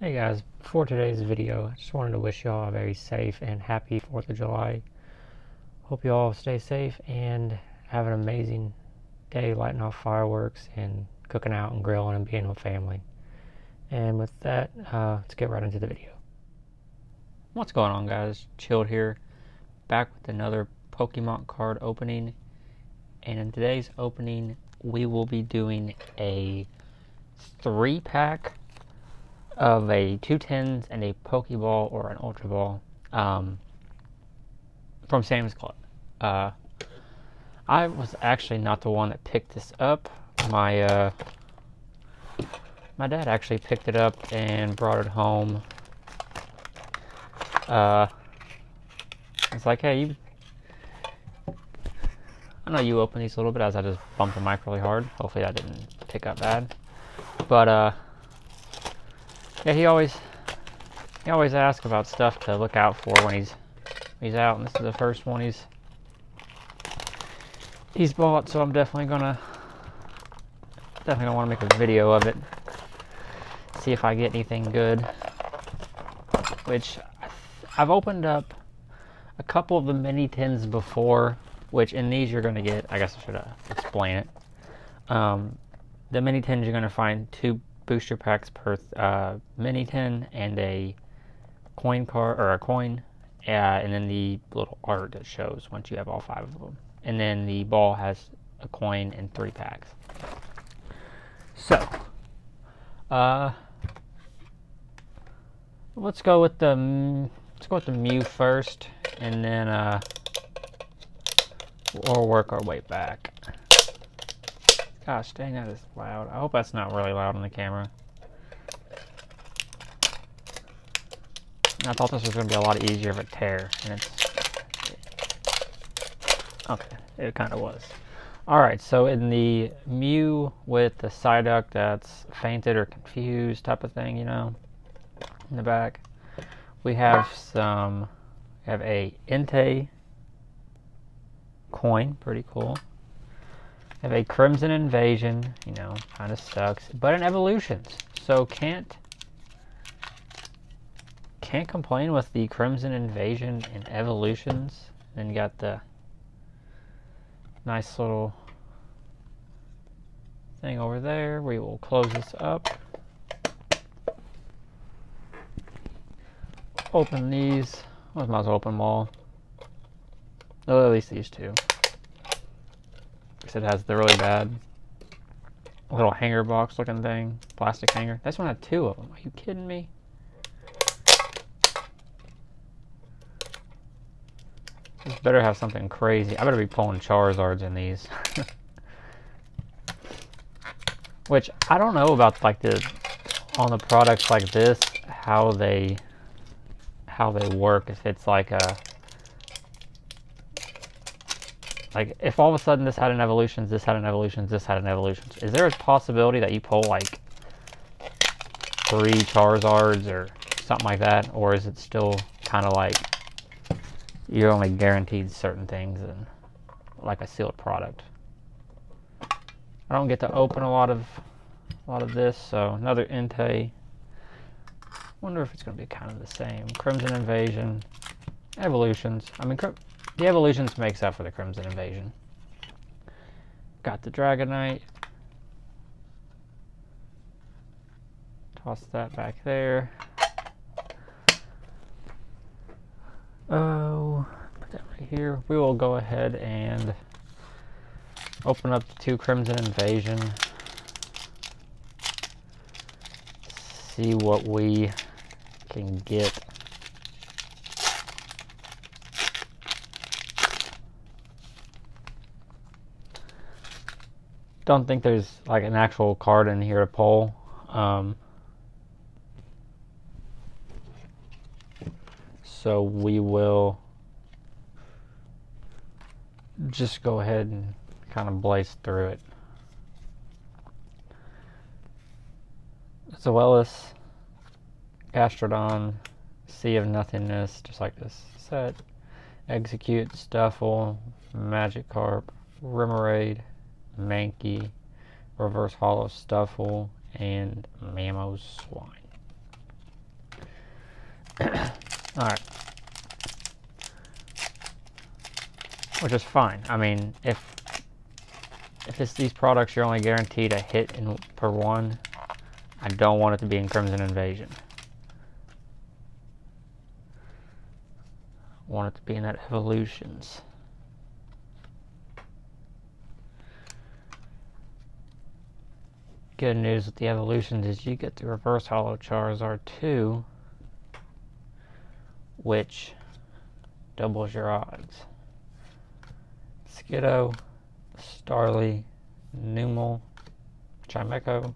Hey guys, before today's video, I just wanted to wish y'all a very safe and happy 4th of July. Hope y'all stay safe and have an amazing day lighting off fireworks and cooking out and grilling and being with family. And with that, let's get right into the video. What's going on guys? Chilled here, back with another Pokemon card opening. And in today's opening, we will be doing a 3-pack of a 2 10s and a Pokeball or an Ultra Ball from Sam's Club. I was actually not the one that picked this up. My dad actually picked it up and brought it home. It's like, hey, I know you open these a little bit, as I just bumped the mic really hard. Hopefully that didn't pick up bad. But yeah, he always asks about stuff to look out for when he's out, and this is the first one he's bought, so I'm definitely gonna want to make a video of it, see if I get anything good. Which I've opened up a couple of the mini tins before, which in these you're gonna get, I guess I should explain it. The mini tins you're gonna find two booster packs per mini tin and a coin card or a coin, and then the little art that shows once you have all 5 of them, and then the ball has a coin and 3 packs. So let's go with the Mew first, and then we'll work our way back. Gosh dang, that is loud. I hope that's not really loud on the camera. I thought this was going to be a lot easier of a tear, and it's... okay, it kind of was. Alright, so in the Mew with the Psyduck that's fainted or confused type of thing, you know, in the back, we have a Entei coin, pretty cool. Have a Crimson Invasion, you know, kind of sucks, but an Evolutions, so can't complain with the Crimson Invasion and Evolutions. Then you got the nice little thing over there. We will close this up, open these. I might as well open them all, oh, at least these two. It has the really bad little hanger box looking thing, plastic hanger. This one had 2 of them. Are you kidding me? This better have something crazy. I better be pulling Charizards in these. Which I don't know about, like, on the products like this, how they work. If it's like a... like, if all of a sudden this had an Evolutions, this had an Evolutions, this had an Evolutions, is there a possibility that you pull, like, 3 Charizards or something like that? Or is it still kind of like you're only guaranteed certain things and, like, a sealed product? I don't get to open a lot of this, so another Entei. Wonder if it's going to be kind of the same. Crimson Invasion, Evolutions. I mean, the Evolutions makes up for the Crimson Invasion. Got the Dragonite. Toss that back there. Oh, put that right here. We will go ahead and open up the 2 Crimson Invasion. See what we can get. Don't think there's like an actual card in here to pull. So we will just go ahead and kind of blaze through it. Zoelis, Gastrodon, Sea of Nothingness, just like this set. Exeggcute, Stufful, Magikarp, Remoraid, Mankey, reverse hollow Stufful, and Mamoswine. Alright. Which is fine. I mean, if it's these products, you're only guaranteed a hit per one. I don't want it to be in Crimson Invasion. I want it to be in that Evolutions. Good news with the Evolutions is you get the Reverse Holo Charizard 2, which doubles your odds. Skiddo, Starly, Numel, Chimecho,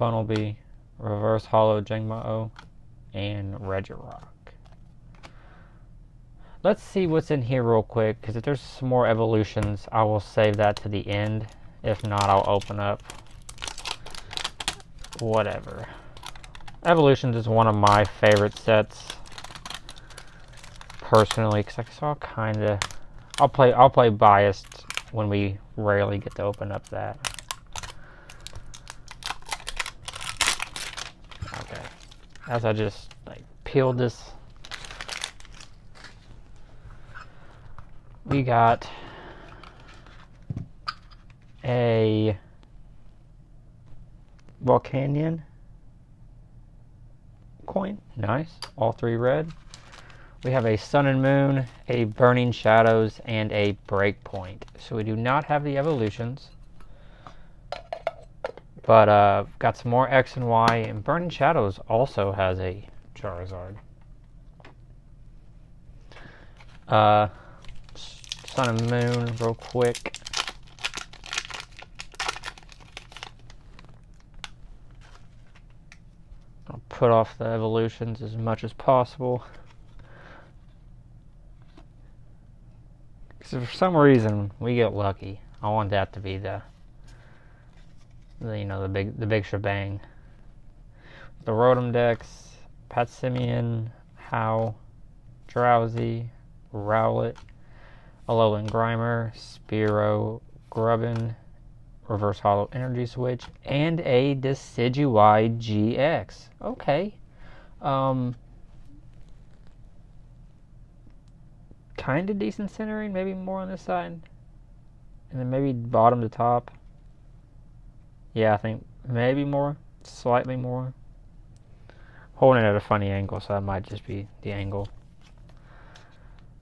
Funnelweb, Reverse Holo Jangmo-o, and Regirock. Let's see what's in here real quick, because if there's some more Evolutions, I will save that to the end. If not, I'll open up whatever. Evolutions is one of my favorite sets, personally, because I saw kinda... I'll play biased when we rarely get to open up that. Okay. As I just like peeled this, we got a Volcanion coin. Nice. All three red. We have a Sun and Moon, a Burning Shadows, and a Breakpoint. So we do not have the Evolutions. But got some more X and Y, and Burning Shadows also has a Charizard. Sun and Moon real quick. I'll put off the Evolutions as much as possible. So for some reason we get lucky. I want that to be the big shebang. The Rotom Dex, Patsimian, How, Drowsy, Rowlet, Alolan Grimer, Spearow, Grubbin, Reverse Holo Energy Switch, and a Decidueye GX. Okay. Kind of decent centering, maybe more on this side, and then maybe bottom to top. Yeah, I think maybe more, slightly more. Holding it at a funny angle, so that might just be the angle.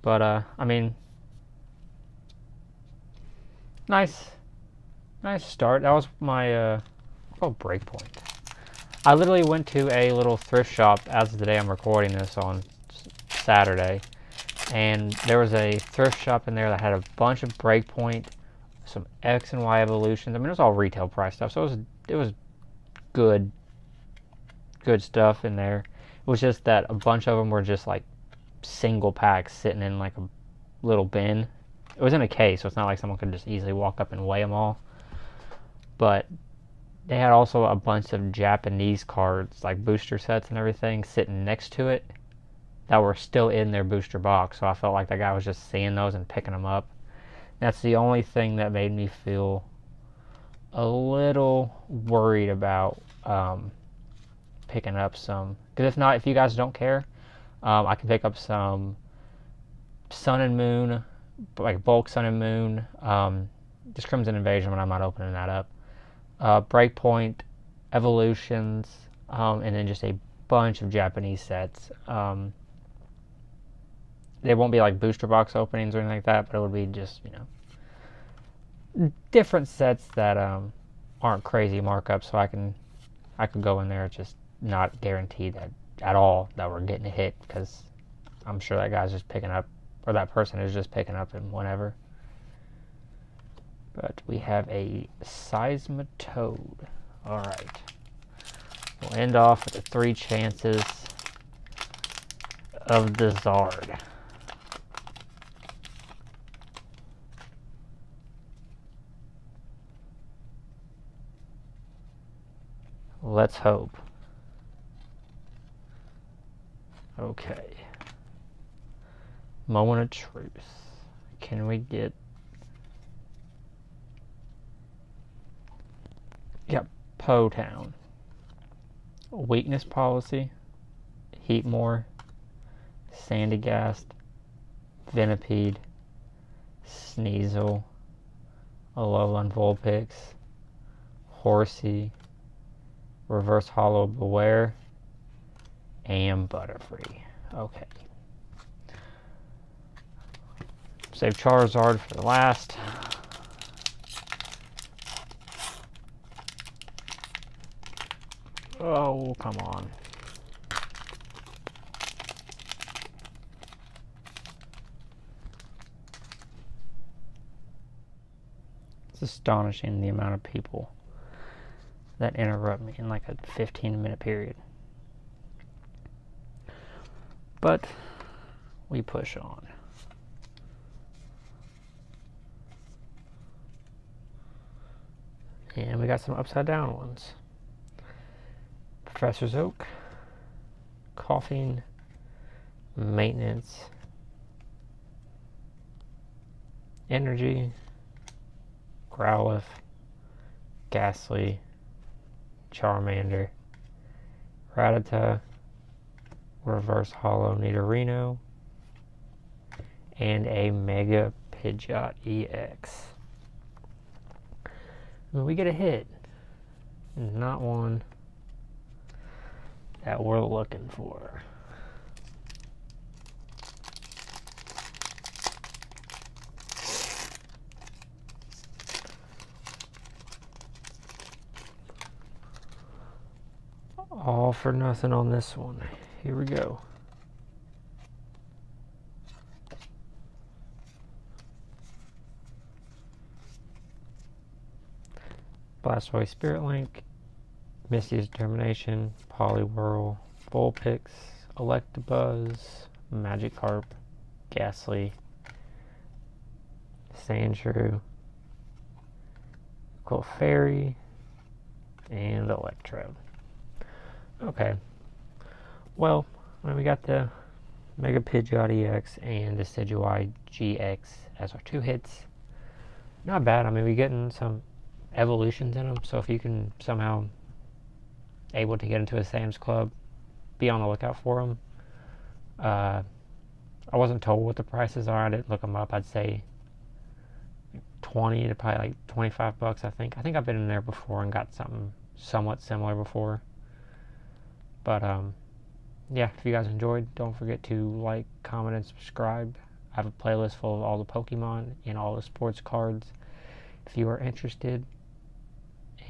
But I mean, nice start. That was my Breakpoint. I literally went to a little thrift shop as of the day I'm recording this on Saturday. And there was a thrift shop in there that had a bunch of Breakpoint, some X and Y Evolutions. I mean, it was all retail price stuff, so it was good stuff in there. It was just that a bunch of them were just like single packs sitting in like a little bin. It was in a case, so it's not like someone could just easily walk up and weigh them all. But they had also a bunch of Japanese cards, like booster sets and everything, sitting next to it, that were still in their booster box, so I felt like the guy was just seeing those and picking them up. And that's the only thing that made me feel a little worried about picking up some. Because if not, if you guys don't care, I can pick up some Sun and Moon, like bulk Sun and Moon, just Crimson Invasion when I'm not opening that up, Breakpoint, Evolutions, and then just a bunch of Japanese sets. They won't be like booster box openings or anything like that, but it would be just, different sets that aren't crazy markups, so I could go in there. It's just not guaranteed that at all that we're getting a hit, because I'm sure that guy's just picking up, or that person is just picking up and whatever. But we have a Seismitoad. All right. We'll end off with the 3 chances of the Zard. Let's hope. Okay. Moment of truth. Can we get... Yep, Potown. Weakness policy, Heatmore, Sandygast, Venipede, Sneasel, Alolan Vulpix, Horsey, Reverse Hollow Beware, and Butterfree. Okay. Save Charizard for the last. Oh, come on. It's astonishing the amount of people that interrupt me in like a 15-minute period. But we push on. And we got some upside down ones. Professor's Oak, Coughing, Maintenance, Energy, Growlithe, Gastly, Charmander, Rattata, Reverse Hollow Nidorino, and a Mega Pidgeot EX. When we get a hit, not one that we're looking for. All for nothing on this one. Here we go. Blastoise Spirit Link, Misty's Determination, Poliwhirl, Vulpix, Electabuzz, Magikarp, Gastly, Sandshrew, Clefairy, and Electrode. Okay. Well, we got the Mega Pidgeot EX and the Decidueye GX as our two hits. Not bad. I mean, we're getting some evolutions in them, so if you can somehow able to get into a Sam's Club, be on the lookout for them. I wasn't told what the prices are. I didn't look them up. I'd say 20 to probably like 25 bucks, I think. I think I've been in there before and got something somewhat similar before. But, yeah, if you guys enjoyed, don't forget to like, comment, and subscribe. I have a playlist full of all the Pokemon and all the sports cards if you are interested.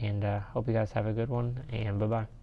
And hope you guys have a good one, and bye-bye.